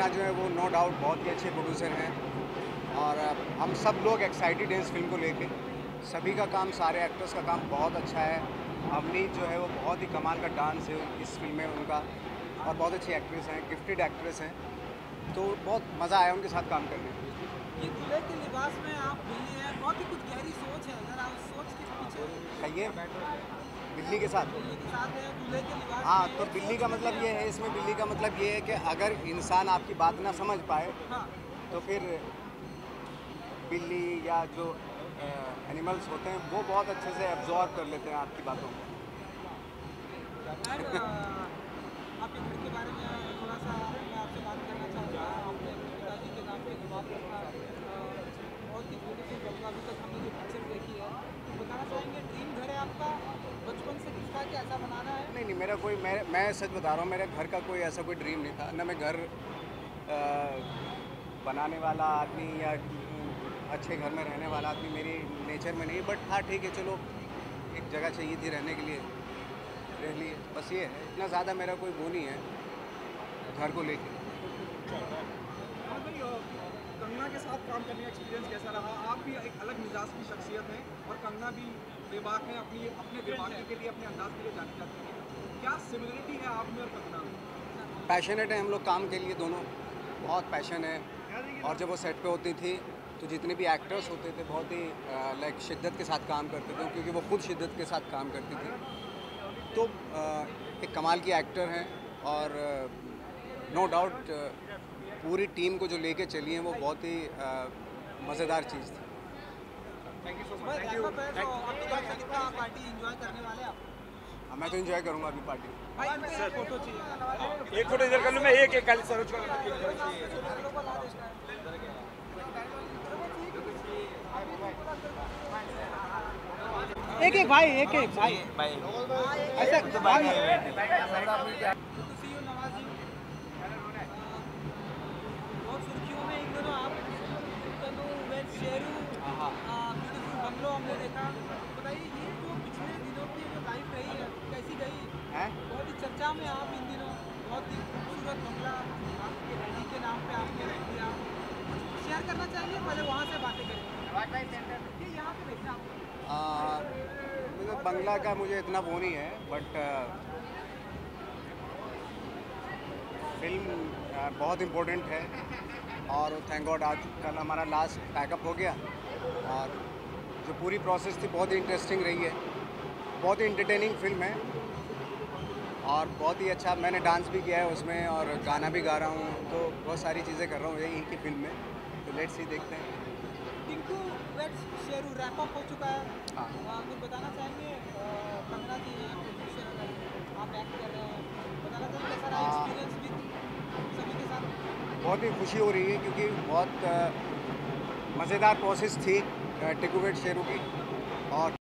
कंगना जो है वो नो डाउट बहुत ही अच्छे प्रोड्यूसर हैं और हम सब लोग एक्साइटेड हैं इस फिल्म को लेके। सभी का काम, सारे एक्टर्स का काम बहुत अच्छा है। अवनीत जो है वो बहुत ही कमाल का डांस है इस फिल्म में उनका, और बहुत अच्छी एक्ट्रेस हैं, गिफ्टेड एक्ट्रेस हैं, तो बहुत मज़ा आया उनके साथ काम करने में। ये दूल्हे के लिबास में आप मिली हैं, बहुत ही कुछ गहरी सोच है, जरा उस सोच के पीछे कहिए। बिल्ली के साथ, हाँ, तो बिल्ली का मतलब ये है, इसमें बिल्ली का मतलब ये है कि अगर इंसान आपकी बात ना समझ पाए, हाँ, तो फिर बिल्ली या जो एनिमल्स होते हैं वो बहुत अच्छे से एब्जॉर्ब कर लेते हैं आपकी बातों को। आपके घर के बारे में थोड़ा सा मैं आपसे बात करना चाहता हूँ। अपने पिताजी के नाम पर बात करना बहुत ही ब्यूटीफुल जगह, अभी तक हमने जो पिक्चर देखी है तो बताना चाहेंगे, ड्रीम घर है आपका, बचपन से किसका कैसा बनाना है? नहीं, मेरा कोई, मैं सच बता रहा हूँ, मेरे घर का कोई ऐसा कोई ड्रीम नहीं था, ना मैं घर बनाने वाला आदमी या अच्छे घर में रहने वाला आदमी मेरी नेचर में नहीं। बट हाँ, ठीक है, चलो एक जगह चाहिए थी रहने के लिए, रह लिए, बस ये है। इतना ज़्यादा मेरा कोई वो नहीं है घर को लेके। कंगना के साथ काम करने का एक्सपीरियंस कैसा रहा? आप भी एक अलग मिजाज की शख्सियत हैं और कंगना भी विभाग में अपने विभाग के लिए, अपने अंदाज के लिए जानी जाती है। क्या सिमिलरिटी है आप में और कंगना में? पैशनेट हैं हम लोग काम के लिए, दोनों बहुत पैशन है। और जब वो सेट पे होती थी तो जितने भी एक्टर्स होते थे बहुत ही लाइक शिद्दत के साथ काम करते थे, क्योंकि वो खुद शिद्दत के साथ काम करती थी। तो एक कमाल की एक्टर हैं और नो डाउट पूरी टीम को जो लेके चली है वो बहुत ही मज़ेदार चीज़ थी। Thank you so much. Party enjoy करने वाले आप? हाँ, मैं तो एंजॉय करूँगा अभी पार्टी। एक फोटो इधर कर लूँ मैं, एक एक काली सरोज का। एक एक भाई, एक एक भाई ऐसा। हमने देखा, बताइए ये जो पिछले दिनों की जो लाइफ रही है कैसी गई है? बहुत ही चर्चा में आप इन दिनों, बहुत ही खूबसूरत बंगला आपके डैडी के नाम पे आपने रख दिया, शेयर करना चाहिए। पहले वहाँ से बातें करेंगे, ये यहाँ पे देखना आपको। बंगला का मुझे इतना वो नहीं है, बट फिल्म बहुत इम्पोर्टेंट है और थैंक गॉड आज कल हमारा लास्ट पैकअप हो गया और जो पूरी प्रोसेस थी बहुत ही इंटरेस्टिंग रही है, बहुत ही इंटरटेनिंग फिल्म है और बहुत ही अच्छा। मैंने डांस भी किया है उसमें और गाना भी गा रहा हूँ, तो बहुत सारी चीज़ें कर रहा हूँ यही की फिल्म में। तो लेट्स ही देखते हैं। Tiku weds Sheru wrap up हो चुका है, हाँ, कुछ बताना चाहेंगे? कंगना जी आप एक्ट कर रहे हैं, बताना चाहेंगे कैसा रहा एक्सपीरियंस भी सभी के साथ? बहुत ही खुशी हो रही है क्योंकि बहुत मज़ेदार प्रोसेस थी टिकू वेड्स शेरू की और